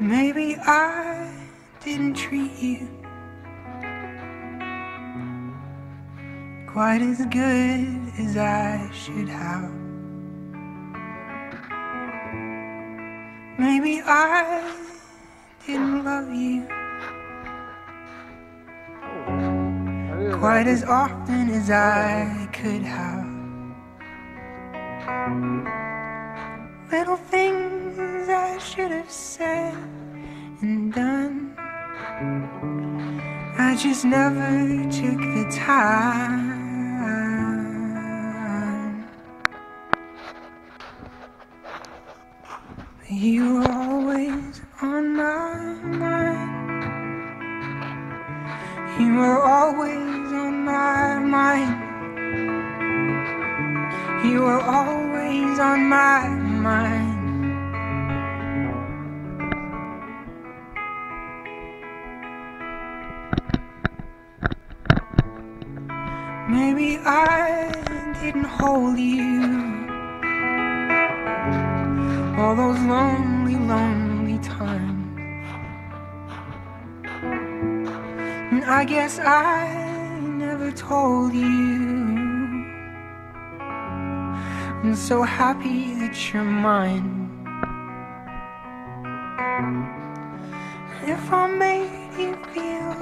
Maybe I didn't treat you quite as good as I should have. Maybe I didn't love you quite as often as I could have. Little things I should have said and done, I just never took the time. You were always on my mind. You were always on my mind. You were always on my mind. Maybe I didn't hold you all those lonely, lonely times, and I guess I never told you I'm so happy that you're mine. If I made you feel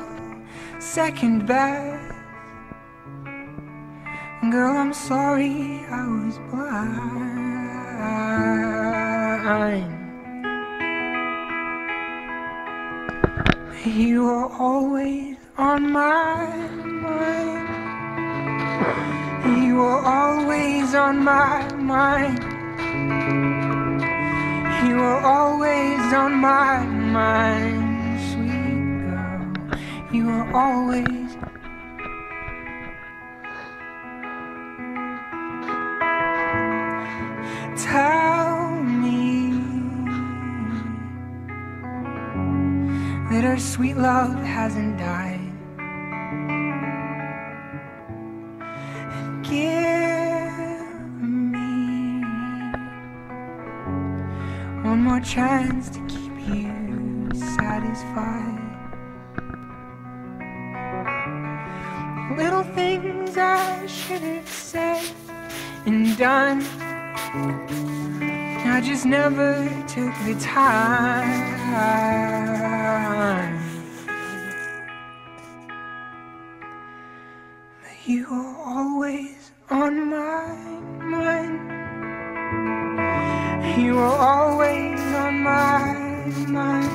second best, girl, I'm sorry I was blind. You were always on my mind. You were always on my mind. You were always on my mind, sweet girl. You were always. Tell me that our sweet love hasn't died. One more chance to keep you satisfied. Little things I should have said and done, I just never took the time. But you were always on my mind. You were always on my mind.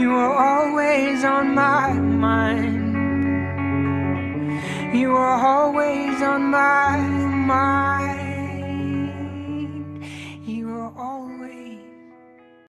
You were always on my mind. You were always on my mind.